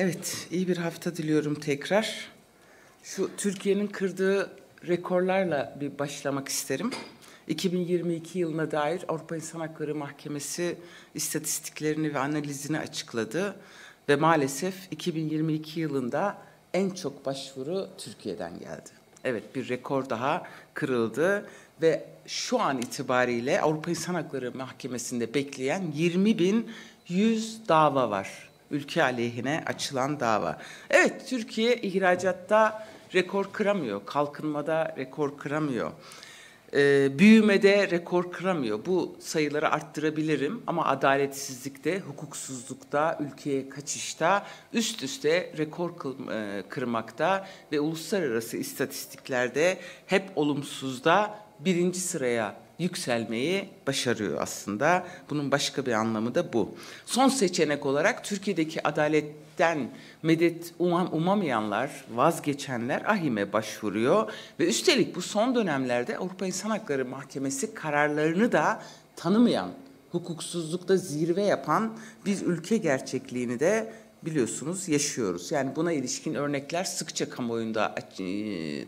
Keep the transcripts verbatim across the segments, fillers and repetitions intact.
Evet, iyi bir hafta diliyorum tekrar. Şu Türkiye'nin kırdığı rekorlarla bir başlamak isterim. iki bin yirmi iki yılına dair Avrupa İnsan Hakları Mahkemesi istatistiklerini ve analizini açıkladı. Ve maalesef iki bin yirmi iki yılında en çok başvuru Türkiye'den geldi. Evet, bir rekor daha kırıldı ve şu an itibariyle Avrupa İnsan Hakları Mahkemesi'nde bekleyen yirmi bin yüz dava var. Ülke aleyhine açılan dava. Evet, Türkiye ihracatta rekor kıramıyor, kalkınmada rekor kıramıyor, e, büyümede rekor kıramıyor. Bu sayıları arttırabilirim ama adaletsizlikte, hukuksuzlukta, ülkeye kaçışta üst üste rekor kırmakta ve uluslararası istatistiklerde hep olumsuzda birinci sıraya yükselmeyi başarıyor aslında. Bunun başka bir anlamı da bu. Son seçenek olarak Türkiye'deki adaletten medet umam, umamayanlar, vazgeçenler AİHM'e başvuruyor ve üstelik bu son dönemlerde Avrupa İnsan Hakları Mahkemesi kararlarını da tanımayan, hukuksuzlukta zirve yapan bir ülke gerçekliğini de biliyorsunuz yaşıyoruz. Yani buna ilişkin örnekler sıkça kamuoyunda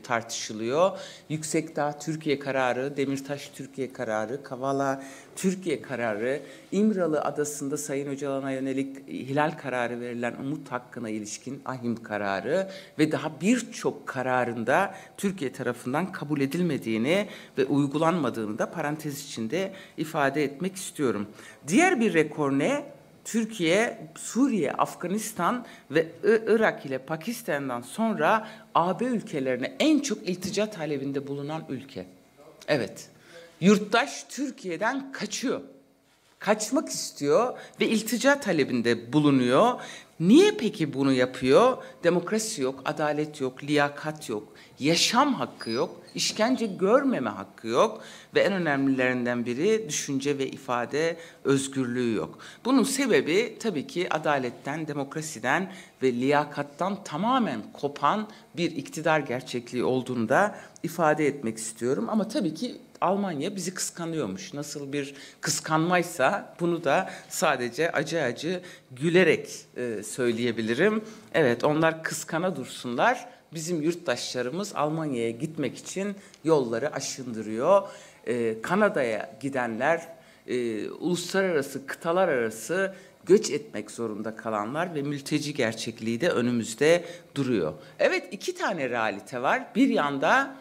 tartışılıyor. Yüksekdağ Türkiye kararı, Demirtaş Türkiye kararı, Kavala Türkiye kararı, İmralı Adası'nda Sayın Öcalan'a yönelik ihlal kararı verilen umut hakkına ilişkin AİHM kararı ve daha birçok kararında Türkiye tarafından kabul edilmediğini ve uygulanmadığını da parantez içinde ifade etmek istiyorum. Diğer bir rekor ne? Türkiye, Suriye, Afganistan ve Irak ile Pakistan'dan sonra A B ülkelerine en çok iltica talebinde bulunan ülke. Evet, yurttaş Türkiye'den kaçıyor, kaçmak istiyor ve iltica talebinde bulunuyor. Niye peki bunu yapıyor? Demokrasi yok, adalet yok, liyakat yok, yaşam hakkı yok, işkence görmeme hakkı yok ve en önemlilerinden biri düşünce ve ifade özgürlüğü yok. Bunun sebebi tabii ki adaletten, demokrasiden ve liyakattan tamamen kopan bir iktidar gerçekliği olduğunu da ifade etmek istiyorum. Ama tabii ki Almanya bizi kıskanıyormuş. Nasıl bir kıskanmaysa bunu da sadece acı acı gülerek e, söyleyebilirim. Evet, onlar kıskana dursunlar. Bizim yurttaşlarımız Almanya'ya gitmek için yolları aşındırıyor. E, Kanada'ya gidenler, e, uluslararası, kıtalar arası göç etmek zorunda kalanlar ve mülteci gerçekliği de önümüzde duruyor. Evet, iki tane realite var. Bir yanda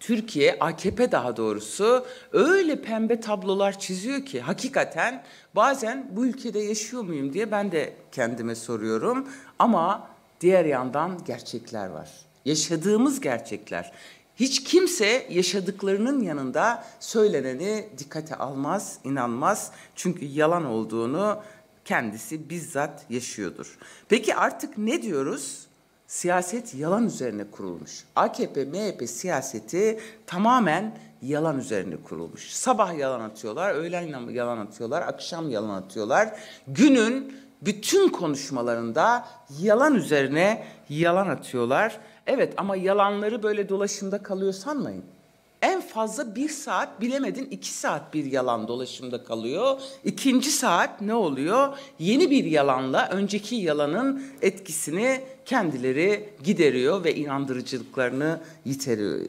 Türkiye, A K P daha doğrusu öyle pembe tablolar çiziyor ki hakikaten bazen bu ülkede yaşıyor muyum diye ben de kendime soruyorum. Ama diğer yandan gerçekler var. Yaşadığımız gerçekler. Hiç kimse yaşadıklarının yanında söyleneni dikkate almaz, inanmaz. Çünkü yalan olduğunu kendisi bizzat yaşıyordur. Peki artık ne diyoruz? Siyaset yalan üzerine kurulmuş. A K P, M H P siyaseti tamamen yalan üzerine kurulmuş. Sabah yalan atıyorlar, öğlen yalan atıyorlar, akşam yalan atıyorlar. Günün bütün konuşmalarında yalan üzerine yalan atıyorlar. Evet, ama yalanları böyle dolaşımda kalıyor sanmayın. En fazla bir saat, bilemedin iki saat bir yalan dolaşımda kalıyor. İkinci saat ne oluyor? Yeni bir yalanla önceki yalanın etkisini kendileri gideriyor ve inandırıcılıklarını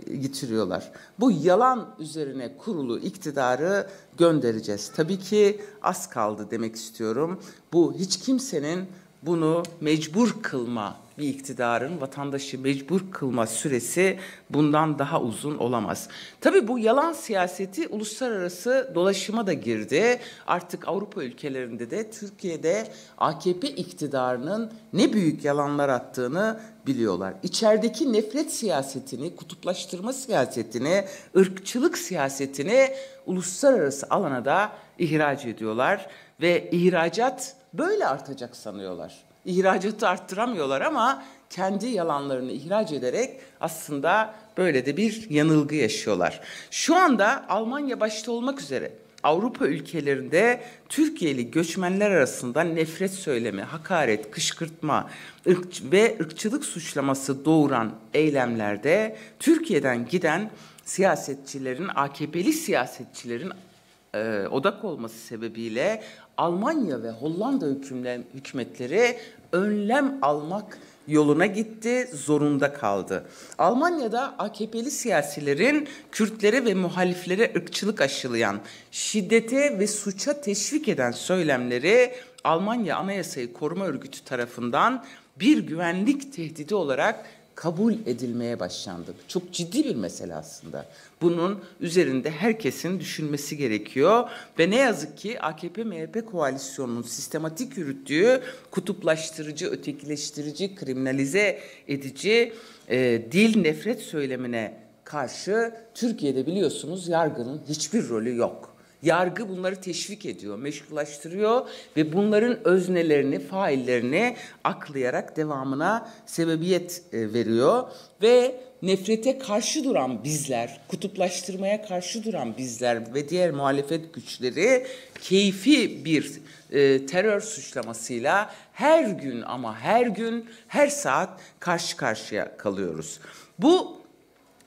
yitiriyorlar. Bu yalan üzerine kurulu iktidarı göndereceğiz. Tabii ki az kaldı demek istiyorum. Bu hiç kimsenin bunu mecbur kılma, bir iktidarın vatandaşı mecbur kılma süresi bundan daha uzun olamaz. Tabii bu yalan siyaseti uluslararası dolaşıma da girdi. Artık Avrupa ülkelerinde de Türkiye'de A K P iktidarının ne büyük yalanlar attığını biliyorlar. İçerideki nefret siyasetini, kutuplaştırma siyasetini, ırkçılık siyasetini uluslararası alana da ihraç ediyorlar ve ihracat böyle artacak sanıyorlar. İhracatı arttıramıyorlar ama kendi yalanlarını ihraç ederek aslında böyle de bir yanılgı yaşıyorlar. Şu anda Almanya başta olmak üzere Avrupa ülkelerinde Türkiye'li göçmenler arasında nefret söylemi, hakaret, kışkırtma ve ırkçılık suçlaması doğuran eylemlerde Türkiye'den giden siyasetçilerin, A K P'li siyasetçilerin e, odak olması sebebiyle Almanya ve Hollanda hükümle, hükümetleri önlem almak yoluna gitti, zorunda kaldı. Almanya'da A K P'li siyasilerin Kürtlere ve muhaliflere ırkçılık aşılayan, şiddete ve suça teşvik eden söylemleri Almanya Anayasayı Koruma Örgütü tarafından bir güvenlik tehdidi olarak kabul edilmeye başlandı. Çok ciddi bir mesele aslında. Bunun üzerinde herkesin düşünmesi gerekiyor ve ne yazık ki A K P M H P koalisyonunun sistematik yürüttüğü kutuplaştırıcı, ötekileştirici, kriminalize edici e, dil nefret söylemine karşı Türkiye'de biliyorsunuz yargının hiçbir rolü yok. Yargı bunları teşvik ediyor, meşrulaştırıyor ve bunların öznelerini, faillerini aklayarak devamına sebebiyet veriyor. Ve nefrete karşı duran bizler, kutuplaştırmaya karşı duran bizler ve diğer muhalefet güçleri keyfi bir e, terör suçlamasıyla her gün ama her gün, her saat karşı karşıya kalıyoruz. Bu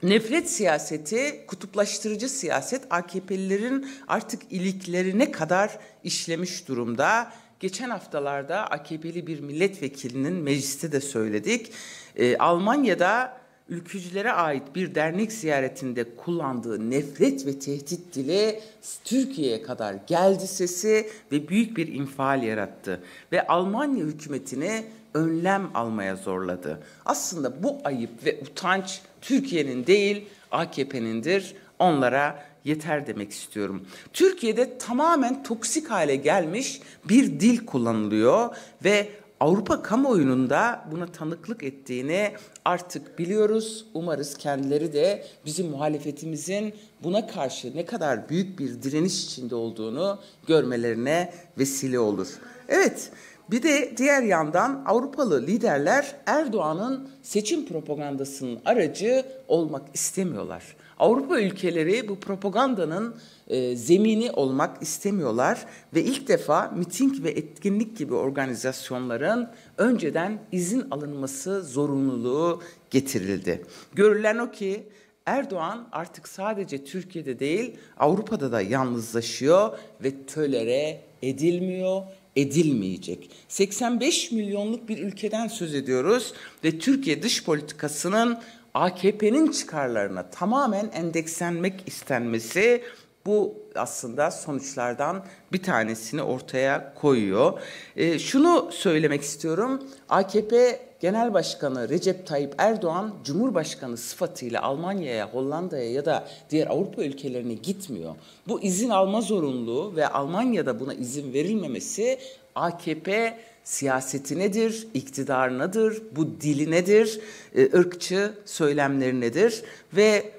nefret siyaseti, kutuplaştırıcı siyaset A K P'lilerin artık iliklerine kadar işlemiş durumda. Geçen haftalarda A K P'li bir milletvekilinin mecliste de söyledik. Ee, Almanya'da ülkücülere ait bir dernek ziyaretinde kullandığı nefret ve tehdit dili Türkiye'ye kadar geldi sesi ve büyük bir infial yarattı. Ve Almanya hükümetini önlem almaya zorladı. Aslında bu ayıp ve utanç Türkiye'nin değil A K P'nindir. Onlara yeter demek istiyorum. Türkiye'de tamamen toksik hale gelmiş bir dil kullanılıyor ve Avrupa kamuoyunun da buna tanıklık ettiğini artık biliyoruz. Umarız kendileri de bizim muhalefetimizin buna karşı ne kadar büyük bir direniş içinde olduğunu görmelerine vesile olur. Evet. Bir de diğer yandan Avrupalı liderler Erdoğan'ın seçim propagandasının aracı olmak istemiyorlar. Avrupa ülkeleri bu propagandanın e, zemini olmak istemiyorlar ve ilk defa miting ve etkinlik gibi organizasyonların önceden izin alınması zorunluluğu getirildi. Görülen o ki Erdoğan artık sadece Türkiye'de değil Avrupa'da da yalnızlaşıyor ve tölere edilmiyor. Edilmeyecek. seksen beş milyonluk bir ülkeden söz ediyoruz ve Türkiye dış politikasının A K P'nin çıkarlarına tamamen endekslenmek istenmesi bu aslında sonuçlardan bir tanesini ortaya koyuyor. E, şunu söylemek istiyorum. A K P Genel Başkanı Recep Tayyip Erdoğan Cumhurbaşkanı sıfatıyla Almanya'ya, Hollanda'ya ya da diğer Avrupa ülkelerine gitmiyor. Bu izin alma zorunluluğu ve Almanya'da buna izin verilmemesi A K P siyaseti nedir, iktidar nedir, bu dili nedir, ırkçı söylemleri nedir ve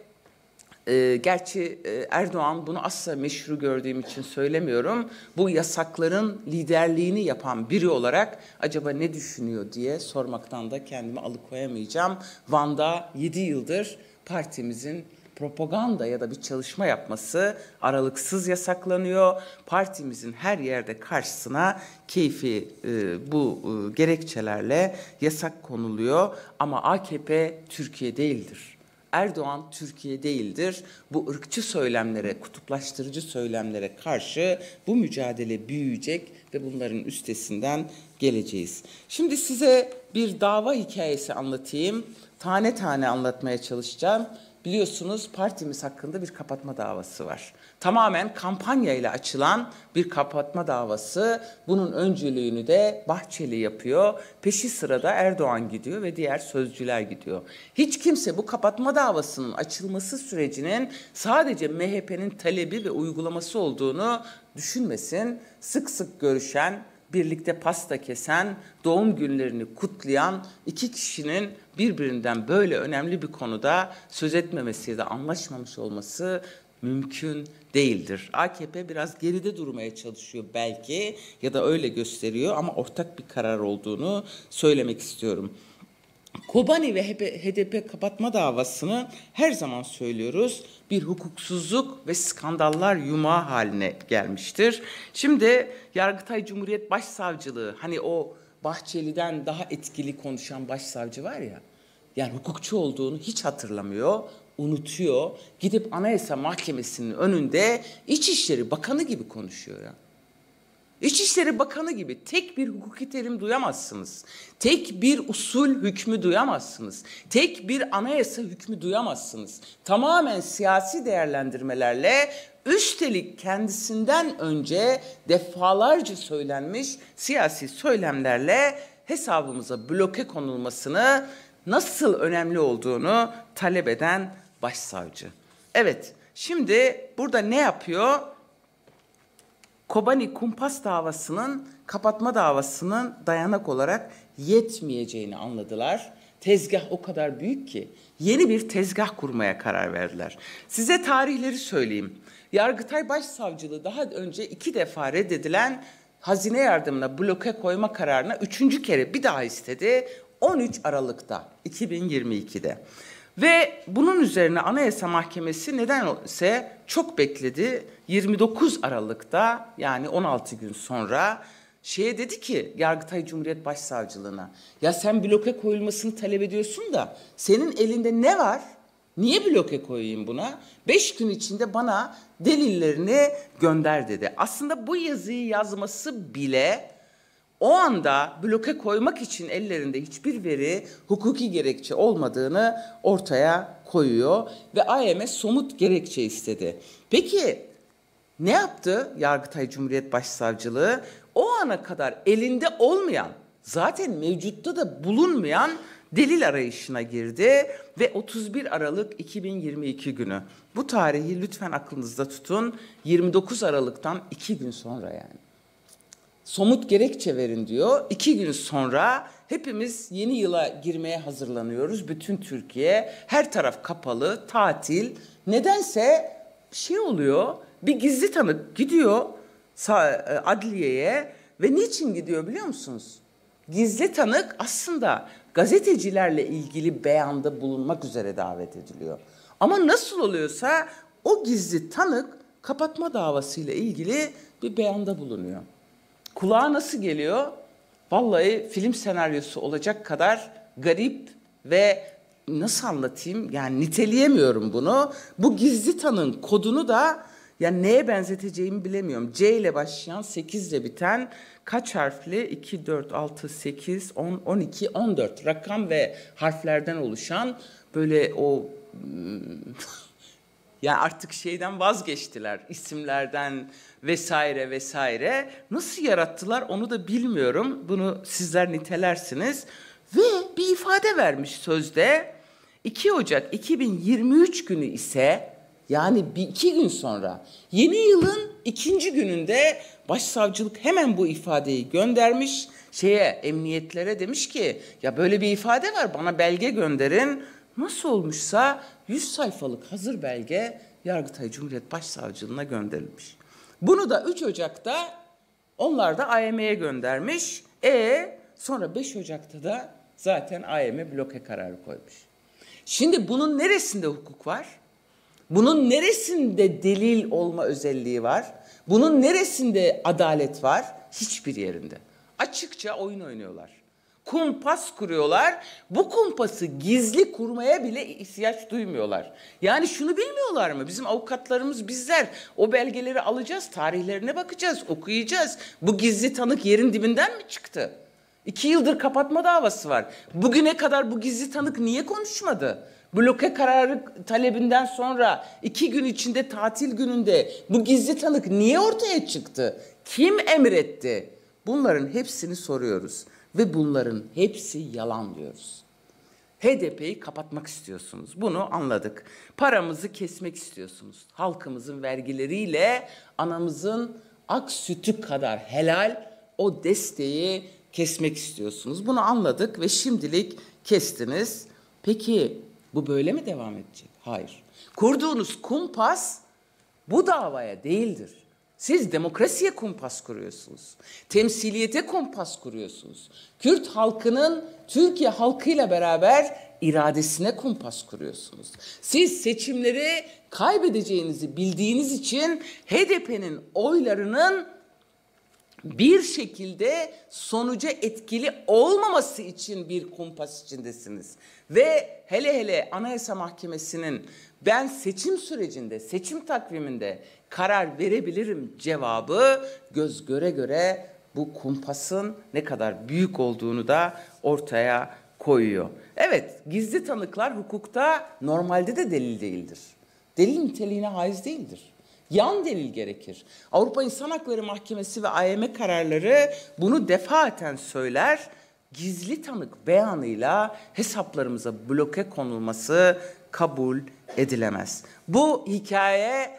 E, gerçi e, Erdoğan bunu asla meşru gördüğüm için söylemiyorum. Bu yasakların liderliğini yapan biri olarak acaba ne düşünüyor diye sormaktan da kendimi alıkoyamayacağım. Van'da yedi yıldır partimizin propaganda ya da bir çalışma yapması aralıksız yasaklanıyor. Partimizin her yerde karşısına keyfi e, bu e, gerekçelerle yasak konuluyor. Ama A K P Türkiye değildir. Erdoğan Türkiye değildir. Bu ırkçı söylemlere, kutuplaştırıcı söylemlere karşı bu mücadele büyüyecek ve bunların üstesinden geleceğiz. Şimdi size bir dava hikayesi anlatayım. Tane tane anlatmaya çalışacağım. Biliyorsunuz partimiz hakkında bir kapatma davası var. Tamamen kampanyayla açılan bir kapatma davası. Bunun öncülüğünü de Bahçeli yapıyor. Peşi sırada Erdoğan gidiyor ve diğer sözcüler gidiyor. Hiç kimse bu kapatma davasının açılması sürecinin sadece M H P'nin talebi ve uygulaması olduğunu düşünmesin. Sık sık görüşen, birlikte pasta kesen, doğum günlerini kutlayan iki kişinin birbirinden böyle önemli bir konuda söz etmemesi ya da anlaşmamış olması mümkün değildir. A K P biraz geride durmaya çalışıyor belki ya da öyle gösteriyor ama ortak bir karar olduğunu söylemek istiyorum. Kobani ve H D P kapatma davasını her zaman söylüyoruz bir hukuksuzluk ve skandallar yumağı haline gelmiştir. Şimdi Yargıtay Cumhuriyet Başsavcılığı hani o Bahçeli'den daha etkili konuşan başsavcı var ya yani hukukçu olduğunu hiç hatırlamıyor. unutuyor. Gidip Anayasa Mahkemesi'nin önünde İçişleri Bakanı gibi konuşuyor ya. İçişleri Bakanı gibi tek bir hukuki terim duyamazsınız. Tek bir usul hükmü duyamazsınız. Tek bir anayasa hükmü duyamazsınız. Tamamen siyasi değerlendirmelerle, üstelik kendisinden önce defalarca söylenmiş siyasi söylemlerle hesabımıza bloke konulmasını, nasıl önemli olduğunu talep eden başsavcı. Evet, şimdi burada ne yapıyor? Kobani kumpas davasının, kapatma davasının dayanak olarak yetmeyeceğini anladılar. Tezgah o kadar büyük ki yeni bir tezgah kurmaya karar verdiler. Size tarihleri söyleyeyim. Yargıtay Başsavcılığı daha önce iki defa reddedilen hazine yardımına bloke koyma kararına üçüncü kere bir daha istedi. on üç Aralık'ta iki bin yirmi iki'de. Ve bunun üzerine Anayasa Mahkemesi nedense çok bekledi. yirmi dokuz Aralık'ta, yani on altı gün sonra şeye dedi ki Yargıtay Cumhuriyet Başsavcılığına, ya sen bloke koyulmasını talep ediyorsun da senin elinde ne var? Niye bloke koyayım buna? Beş gün içinde bana delillerini gönder dedi. Aslında bu yazıyı yazması bile, o anda bloke koymak için ellerinde hiçbir veri, hukuki gerekçe olmadığını ortaya koyuyor ve I M F somut gerekçe istedi. Peki ne yaptı Yargıtay Cumhuriyet Başsavcılığı? O ana kadar elinde olmayan, zaten mevcutta da bulunmayan delil arayışına girdi ve otuz bir Aralık iki bin yirmi iki günü. Bu tarihi lütfen aklınızda tutun. yirmi dokuz Aralık'tan iki gün sonra yani. Somut gerekçe verin diyor. İki gün sonra hepimiz yeni yıla girmeye hazırlanıyoruz. Bütün Türkiye, her taraf kapalı, tatil. Nedense şey oluyor, bir gizli tanık gidiyor adliyeye ve niçin gidiyor biliyor musunuz? Gizli tanık aslında gazetecilerle ilgili beyanda bulunmak üzere davet ediliyor. Ama nasıl oluyorsa o gizli tanık kapatma davasıyla ilgili bir beyanda bulunuyor. Kulağa nasıl geliyor? Vallahi film senaryosu olacak kadar garip ve nasıl anlatayım? Yani niteleyemiyorum bunu. Bu gizli tanığın kodunu da yani neye benzeteceğimi bilemiyorum. C ile başlayan, sekiz ile biten kaç harfli? iki, dört, altı, sekiz, on, on iki, on dört rakam ve harflerden oluşan böyle o... Yani artık şeyden vazgeçtiler, isimlerden vesaire vesaire. Nasıl yarattılar onu da bilmiyorum. Bunu sizler nitelersiniz. Ve bir ifade vermiş sözde. iki Ocak iki bin yirmi üç günü ise, yani bir iki gün sonra, yeni yılın ikinci gününde başsavcılık hemen bu ifadeyi göndermiş. Şeye, emniyetlere demiş ki, ya böyle bir ifade var, bana belge gönderin. Nasıl olmuşsa yüz sayfalık hazır belge Yargıtay Cumhuriyet Başsavcılığına gönderilmiş. Bunu da üç Ocak'ta onlar da A Y M'ye göndermiş. E sonra beş Ocak'ta da zaten A Y M bloke kararı koymuş. Şimdi bunun neresinde hukuk var? Bunun neresinde delil olma özelliği var? Bunun neresinde adalet var? Hiçbir yerinde. Açıkça oyun oynuyorlar. Kumpas kuruyorlar. Bu kumpası gizli kurmaya bile ihtiyaç duymuyorlar. Yani şunu bilmiyorlar mı? Bizim avukatlarımız bizler. O belgeleri alacağız, tarihlerine bakacağız, okuyacağız. Bu gizli tanık yerin dibinden mi çıktı? İki yıldır kapatma davası var. Bugüne kadar bu gizli tanık niye konuşmadı? Bloke kararı talebinden sonra iki gün içinde tatil gününde bu gizli tanık niye ortaya çıktı? Kim emretti? Bunların hepsini soruyoruz. Ve bunların hepsi yalan diyoruz. H D P'yi kapatmak istiyorsunuz. Bunu anladık. Paramızı kesmek istiyorsunuz. Halkımızın vergileriyle anamızın ak sütü kadar helal o desteği kesmek istiyorsunuz. Bunu anladık ve şimdilik kestiniz. Peki bu böyle mi devam edecek? Hayır. Kurduğunuz kumpas bu davaya değildir. Siz demokrasiye kumpas kuruyorsunuz. Temsiliyete kumpas kuruyorsunuz. Kürt halkının Türkiye halkıyla beraber iradesine kumpas kuruyorsunuz. Siz seçimleri kaybedeceğinizi bildiğiniz için H D P'nin oylarının bir şekilde sonuca etkili olmaması için bir kumpas içindesiniz. Ve hele hele Anayasa Mahkemesi'nin ben seçim sürecinde, seçim takviminde karar verebilirim cevabı göz göre göre bu kumpasın ne kadar büyük olduğunu da ortaya koyuyor. Evet, gizli tanıklar hukukta normalde de delil değildir. Delil niteliğine haiz değildir. Yan delil gerekir. Avrupa İnsan Hakları Mahkemesi ve A Y M kararları bunu defaten söyler. Gizli tanık beyanıyla hesaplarımıza bloke konulması kabul edilemez. Bu hikaye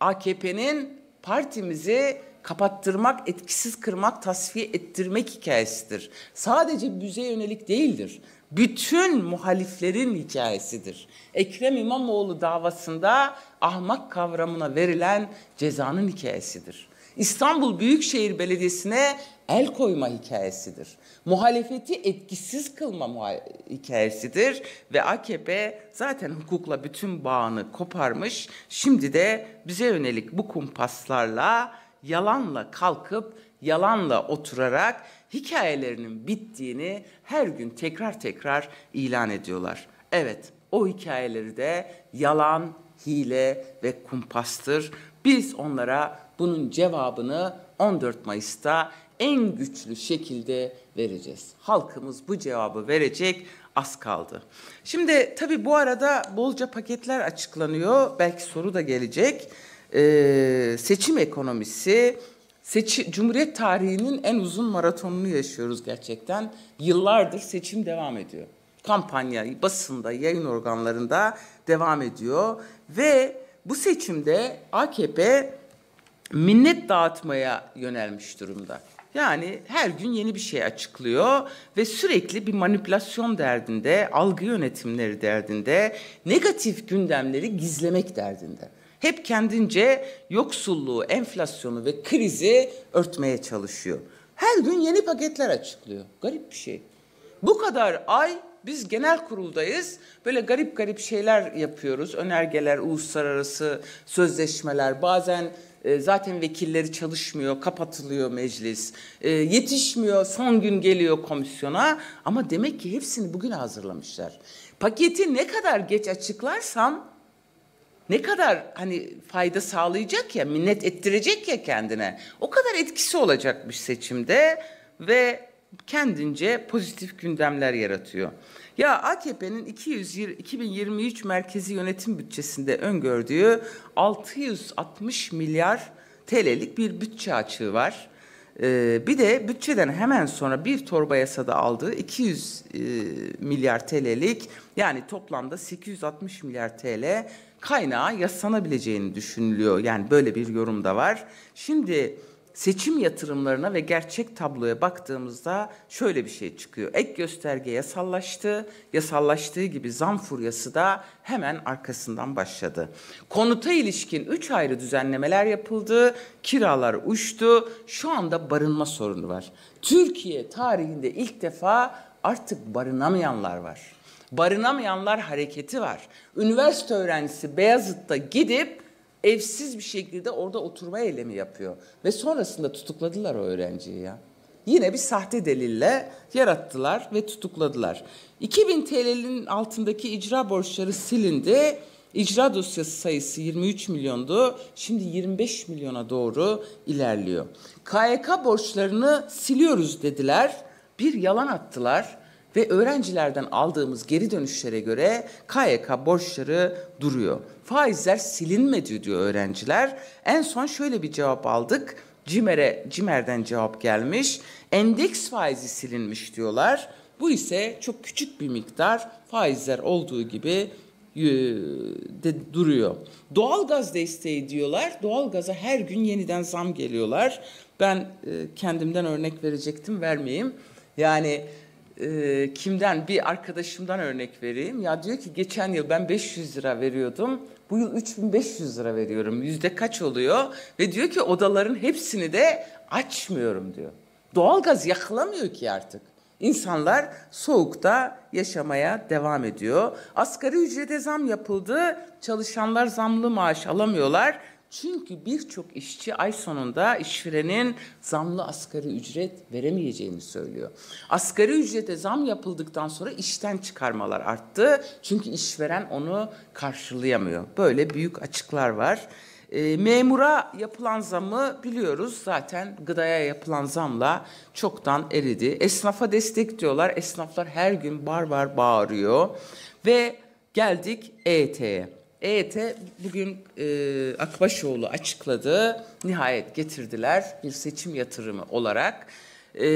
A K P'nin partimizi kapattırmak, etkisiz kırmak, tasfiye ettirmek hikayesidir. Sadece bize yönelik değildir. Bütün muhaliflerin hikayesidir. Ekrem İmamoğlu davasında ahmak kavramına verilen cezanın hikayesidir. İstanbul Büyükşehir Belediyesi'ne el koyma hikayesidir. Muhalefeti etkisiz kılma hikayesidir. Ve A K P zaten hukukla bütün bağını koparmış. Şimdi de bize yönelik bu kumpaslarla, yalanla kalkıp, yalanla oturarak hikayelerinin bittiğini her gün tekrar tekrar ilan ediyorlar. Evet, o hikayeleri de yalan, hile ve kumpastır. Biz onlara bunun cevabını on dört Mayıs'ta en güçlü şekilde vereceğiz. Halkımız bu cevabı verecek, az kaldı. Şimdi tabii bu arada bolca paketler açıklanıyor. Belki soru da gelecek. Ee, seçim ekonomisi, seçi, Cumhuriyet tarihinin en uzun maratonunu yaşıyoruz gerçekten. Yıllardır seçim devam ediyor. Kampanya basında, yayın organlarında devam ediyor. Ve bu seçimde A K P minnet dağıtmaya yönelmiş durumda. Yani her gün yeni bir şey açıklıyor ve sürekli bir manipülasyon derdinde, algı yönetimleri derdinde, negatif gündemleri gizlemek derdinde. Hep kendince yoksulluğu, enflasyonu ve krizi örtmeye çalışıyor. Her gün yeni paketler açıklıyor. Garip bir şey. Bu kadar ay biz genel kuruldayız. Böyle garip garip şeyler yapıyoruz. Önergeler, uluslararası sözleşmeler, bazen e, zaten vekilleri çalışmıyor, kapatılıyor meclis. E, yetişmiyor, son gün geliyor komisyona. Ama demek ki hepsini bugün hazırlamışlar. Paketi ne kadar geç açıklarsam, ne kadar hani fayda sağlayacak ya, minnet ettirecek ya kendine, o kadar etkisi olacakmış seçimde ve kendince pozitif gündemler yaratıyor. Ya A K P'nin iki yüz yirmi, iki bin yirmi üç merkezi yönetim bütçesinde öngördüğü altı yüz altmış milyar T L'lik bir bütçe açığı var. Ee, bir de bütçeden hemen sonra bir torba yasada aldığı iki yüz milyar T L'lik, yani toplamda sekiz yüz altmış milyar T L kaynağı yaslanabileceğini düşünülüyor. Yani böyle bir yorum da var. Şimdi seçim yatırımlarına ve gerçek tabloya baktığımızda şöyle bir şey çıkıyor. Ek gösterge yasallaştı. Yasallaştığı gibi zam furyası da hemen arkasından başladı. Konuta ilişkin üç ayrı düzenlemeler yapıldı. Kiralar uçtu. Şu anda barınma sorunu var. Türkiye tarihinde ilk defa artık barınamayanlar var. Barınamayanlar hareketi var. Üniversite öğrencisi Beyazıt'ta gidip evsiz bir şekilde orada oturma eylemi yapıyor. Ve sonrasında tutukladılar o öğrenciyi ya. Yine bir sahte delille yarattılar ve tutukladılar. iki bin T L'nin altındaki icra borçları silindi. İcra dosyası sayısı yirmi üç milyondu. Şimdi yirmi beş milyona doğru ilerliyor. K Y K borçlarını siliyoruz dediler. Bir yalan attılar. Ve öğrencilerden aldığımız geri dönüşlere göre K Y K borçları duruyor. Faizler silinmedi diyor öğrenciler. En son şöyle bir cevap aldık. Cimer'e, Cimer'den cevap gelmiş. Endeks faizi silinmiş diyorlar. Bu ise çok küçük bir miktar, faizler olduğu gibi de duruyor. Doğalgaz desteği diyorlar. Doğalgaza her gün yeniden zam geliyorlar. Ben kendimden örnek verecektim, vermeyeyim. Yani... Kimden, bir arkadaşımdan örnek vereyim. Ya diyor ki geçen yıl ben beş yüz lira veriyordum. Bu yıl üç bin beş yüz lira veriyorum. Yüzde kaç oluyor? Ve diyor ki odaların hepsini de açmıyorum diyor. Doğalgaz yakılamıyor ki artık. İnsanlar soğukta yaşamaya devam ediyor. Asgari ücrete zam yapıldı. Çalışanlar zamlı maaş alamıyorlar. Çünkü birçok işçi ay sonunda işverenin zamlı asgari ücret veremeyeceğini söylüyor. Asgari ücrete zam yapıldıktan sonra işten çıkarmalar arttı. Çünkü işveren onu karşılayamıyor. Böyle büyük açıklar var. E, memura yapılan zamı biliyoruz, zaten gıdaya yapılan zamla çoktan eridi. Esnafa destek diyorlar. Esnaflar her gün bar bar bağırıyor. Ve geldik E Y T'ye. E Y T bugün e, Akbaşoğlu açıkladı, nihayet getirdiler bir seçim yatırımı olarak. E,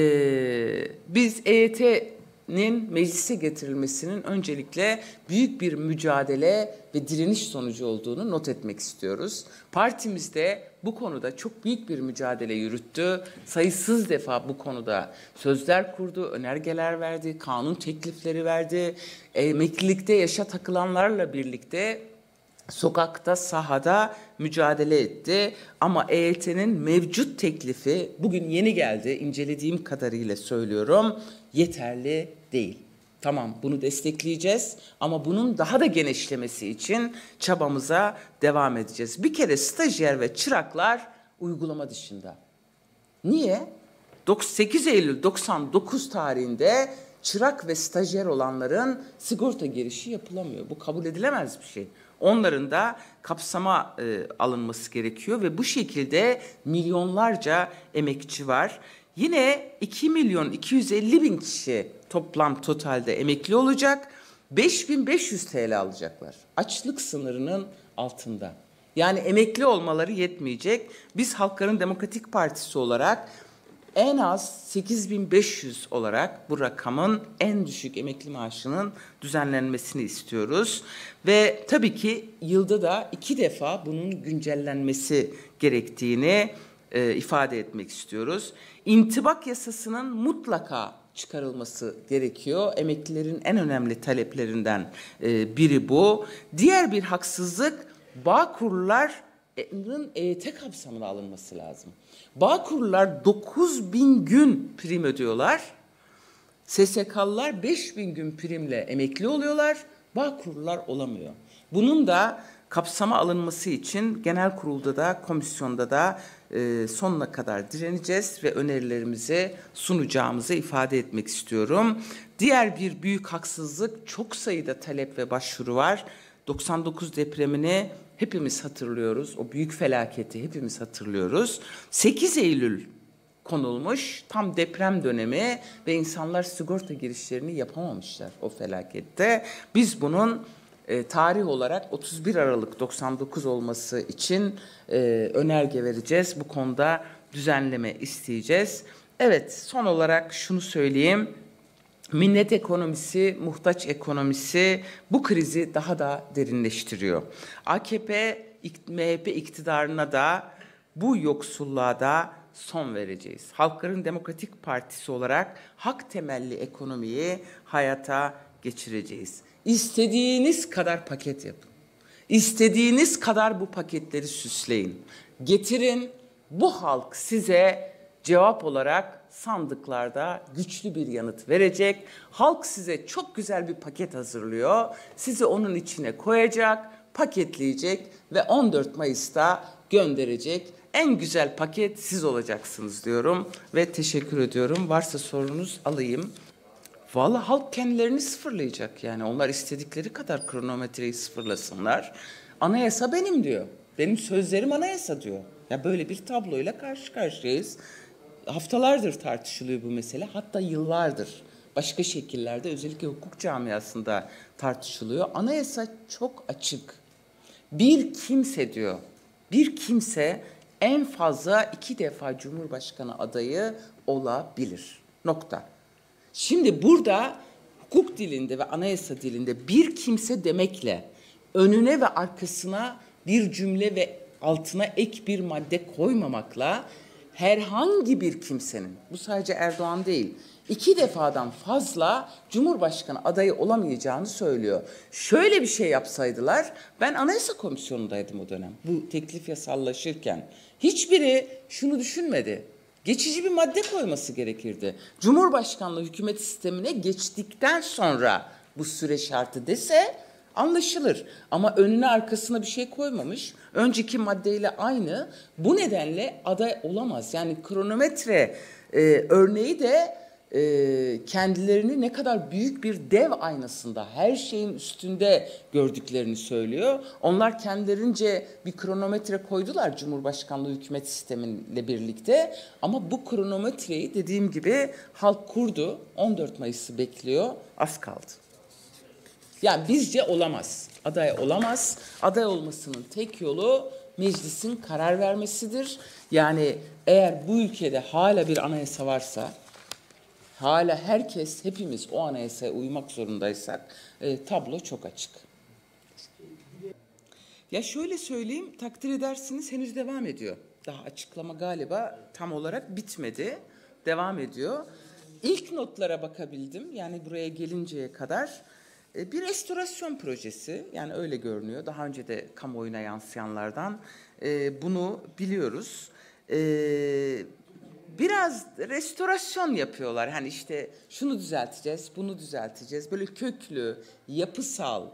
biz E Y T'nin meclise getirilmesinin öncelikle büyük bir mücadele ve direniş sonucu olduğunu not etmek istiyoruz. Partimiz de bu konuda çok büyük bir mücadele yürüttü. Sayısız defa bu konuda sözler kurdu, önergeler verdi, kanun teklifleri verdi. Emeklilikte yaşa takılanlarla birlikte sokakta, sahada mücadele etti. Ama E Y T'nin mevcut teklifi, bugün yeni geldi, incelediğim kadarıyla söylüyorum, yeterli değil. Tamam, bunu destekleyeceğiz ama bunun daha da genişlemesi için çabamıza devam edeceğiz. Bir kere stajyer ve çıraklar uygulama dışında. Niye? sekiz Eylül doksan dokuz tarihinde çırak ve stajyer olanların sigorta girişi yapılamıyor. Bu kabul edilemez bir şey. Onların da kapsama e, alınması gerekiyor ve bu şekilde milyonlarca emekçi var. Yine iki milyon iki yüz elli bin kişi toplam totalde emekli olacak. beş bin beş yüz TL alacaklar. Açlık sınırının altında. Yani emekli olmaları yetmeyecek. Biz Halkların Demokratik Partisi olarak en az sekiz bin beş yüz olarak bu rakamın, en düşük emekli maaşının düzenlenmesini istiyoruz. Ve tabii ki yılda da iki defa bunun güncellenmesi gerektiğini e, ifade etmek istiyoruz. İntibak yasasının mutlaka çıkarılması gerekiyor. Emeklilerin en önemli taleplerinden e, biri bu. Diğer bir haksızlık, Bağkurluların E Y T kapsamına alınması lazım. Bağkurlular dokuz bin gün prim ödüyorlar. S S K'lılar beş bin gün primle emekli oluyorlar. Bağkurlular olamıyor. Bunun da kapsama alınması için genel kurulda da komisyonda da e, sonuna kadar direneceğiz ve önerilerimizi sunacağımızı ifade etmek istiyorum. Diğer bir büyük haksızlık, çok sayıda talep ve başvuru var. doksan dokuz depremini hepimiz hatırlıyoruz. O büyük felaketi hepimiz hatırlıyoruz. sekiz Eylül konulmuş, tam deprem dönemi ve insanlar sigorta girişlerini yapamamışlar o felakette. Biz bunun e, tarih olarak otuz bir Aralık doksan dokuz olması için e, önerge vereceğiz. Bu konuda düzenleme isteyeceğiz. Evet, son olarak şunu söyleyeyim. Minnet ekonomisi, muhtaç ekonomisi bu krizi daha da derinleştiriyor. A K P, M H P iktidarına da, bu yoksulluğa da son vereceğiz. Halkların Demokratik Partisi olarak hak temelli ekonomiyi hayata geçireceğiz. İstediğiniz kadar paket yapın. İstediğiniz kadar bu paketleri süsleyin. Getirin, bu halk size cevap olarak sandıklarda güçlü bir yanıt verecek. Halk size çok güzel bir paket hazırlıyor. Sizi onun içine koyacak, paketleyecek ve on dört Mayıs'ta gönderecek. En güzel paket siz olacaksınız diyorum ve teşekkür ediyorum. Varsa sorunuz alayım. Vallahi halk kendilerini sıfırlayacak yani. Onlar istedikleri kadar kronometreyi sıfırlasınlar. Anayasa benim diyor. Benim sözlerim anayasa diyor. Ya böyle bir tabloyla karşı karşıyayız. Haftalardır tartışılıyor bu mesele, hatta yıllardır başka şekillerde özellikle hukuk camiasında tartışılıyor. Anayasa çok açık. Bir kimse diyor, bir kimse en fazla iki defa Cumhurbaşkanı adayı olabilir. Nokta. Şimdi burada hukuk dilinde ve anayasa dilinde bir kimse demekle önüne ve arkasına bir cümle ve altına ek bir madde koymamakla herhangi bir kimsenin, bu sadece Erdoğan değil, iki defadan fazla Cumhurbaşkanı adayı olamayacağını söylüyor. Şöyle bir şey yapsaydılar, ben Anayasa Komisyonu'ndaydım o dönem bu teklif yasallaşırken. Hiçbiri şunu düşünmedi, geçici bir madde koyması gerekirdi. Cumhurbaşkanlığı hükümet sistemine geçtikten sonra bu süre şartı dese Anlaşılır ama önüne arkasına bir şey koymamış. Önceki maddeyle aynı. Bu nedenle aday olamaz. Yani kronometre e, örneği de e, kendilerini ne kadar büyük bir dev aynasında, her şeyin üstünde gördüklerini söylüyor. Onlar kendilerince bir kronometre koydular Cumhurbaşkanlığı hükümet sisteminle birlikte. Ama bu kronometreyi dediğim gibi halk kurdu. on dört Mayıs'ı bekliyor. Az kaldı. Yani bizce olamaz. Aday olamaz. Aday olmasının tek yolu meclisin karar vermesidir. Yani eğer bu ülkede hala bir anayasa varsa, hala herkes, hepimiz o anayasaya uymak zorundaysak e, tablo çok açık. Ya şöyle söyleyeyim, takdir edersiniz henüz devam ediyor. Daha açıklama galiba tam olarak bitmedi. Devam ediyor. İlk notlara bakabildim. Yani buraya gelinceye kadar. Bir restorasyon projesi, yani öyle görünüyor. Daha önce de kamuoyuna yansıyanlardan e, bunu biliyoruz. E, biraz restorasyon yapıyorlar. Hani işte şunu düzelteceğiz, bunu düzelteceğiz. Böyle köklü, yapısal,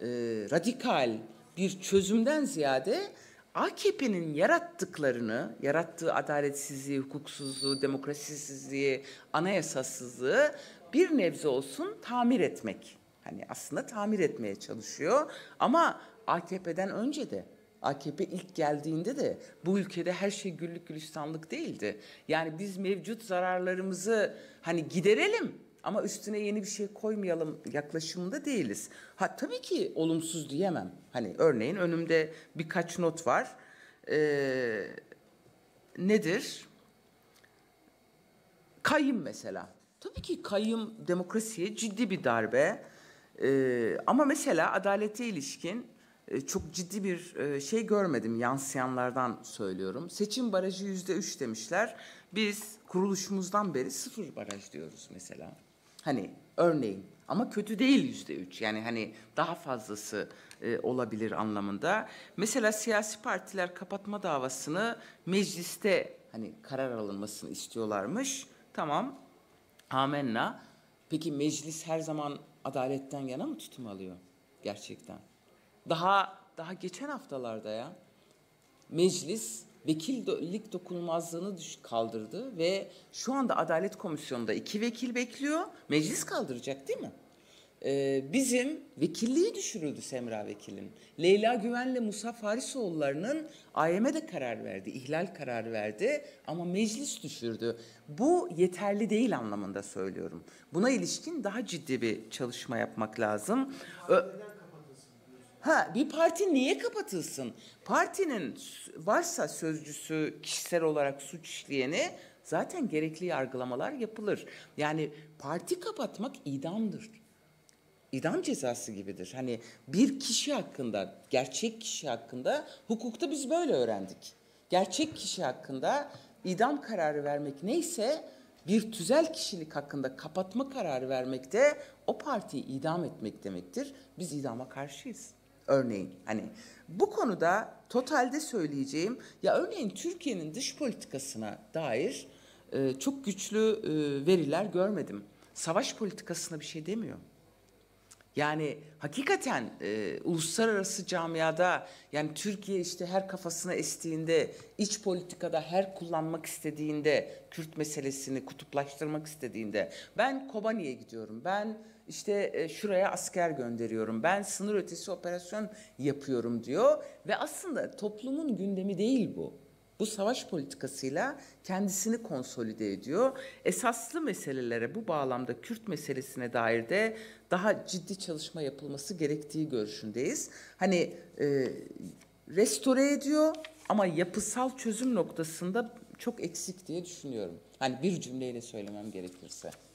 e, radikal bir çözümden ziyade A K P'nin yarattıklarını, yarattığı adaletsizliği, hukuksuzluğu, demokrasisizliği, anayasasızlığı bir nebze olsun tamir etmek. Yani aslında tamir etmeye çalışıyor ama A K P'den önce de, A K P ilk geldiğinde de bu ülkede her şey güllük gülistanlık değildi. Yani biz mevcut zararlarımızı hani giderelim ama üstüne yeni bir şey koymayalım yaklaşımında değiliz. Ha tabii ki olumsuz diyemem. Hani örneğin önümde birkaç not var. Ee, nedir? Kayyım mesela. Tabii ki kayyım demokrasiye ciddi bir darbe. Ee, ama mesela adalete ilişkin e, çok ciddi bir e, şey görmedim, yansıyanlardan söylüyorum. Seçim barajı yüzde üç demişler. Biz kuruluşumuzdan beri sıfır baraj diyoruz mesela. Hani örneğin ama kötü değil yüzde üç. Yani hani daha fazlası e, olabilir anlamında. Mesela siyasi partiler kapatma davasını mecliste hani karar alınmasını istiyorlarmış. Tamam, amenna. Peki meclis her zaman adaletten yana mı tutum alıyor gerçekten? Daha daha geçen haftalarda ya meclis vekillik dokunulmazlığını kaldırdı ve şu anda Adalet Komisyonu'nda iki vekil bekliyor. Meclis kaldıracak değil mi? Ee, bizim vekilliği düşürüldü Semra Vekil'in. Leyla Güven'le Musa Farisoğulları'nın A Y M'de karar verdi, ihlal kararı verdi ama meclis düşürdü. Bu yeterli değil anlamında söylüyorum. Buna ilişkin daha ciddi bir çalışma yapmak lazım. Ha, bir parti niye kapatılsın? Partinin varsa sözcüsü kişisel olarak suç işleyeni zaten gerekli yargılamalar yapılır. Yani parti kapatmak idamdır. İdam cezası gibidir. Hani bir kişi hakkında, gerçek kişi hakkında hukukta biz böyle öğrendik. Gerçek kişi hakkında idam kararı vermek neyse bir tüzel kişilik hakkında kapatma kararı vermek de o partiyi idam etmek demektir. Biz idama karşıyız. Örneğin hani bu konuda totalde söyleyeceğim ya örneğin Türkiye'nin dış politikasına dair e, çok güçlü e, veriler görmedim. Savaş politikasına bir şey demiyor. Yani hakikaten e, uluslararası camiada yani Türkiye işte her kafasına estiğinde, iç politikada her kullanmak istediğinde, Kürt meselesini kutuplaştırmak istediğinde ben Kobani'ye gidiyorum, ben işte e, şuraya asker gönderiyorum, ben sınır ötesi operasyon yapıyorum diyor ve aslında toplumun gündemi değil bu. Bu savaş politikasıyla kendisini konsolide ediyor. Esaslı meselelere bu bağlamda Kürt meselesine dair de daha ciddi çalışma yapılması gerektiği görüşündeyiz. Hani e, restore ediyor ama yapısal çözüm noktasında çok eksik diye düşünüyorum. Hani bir cümleyle söylemem gerekirse.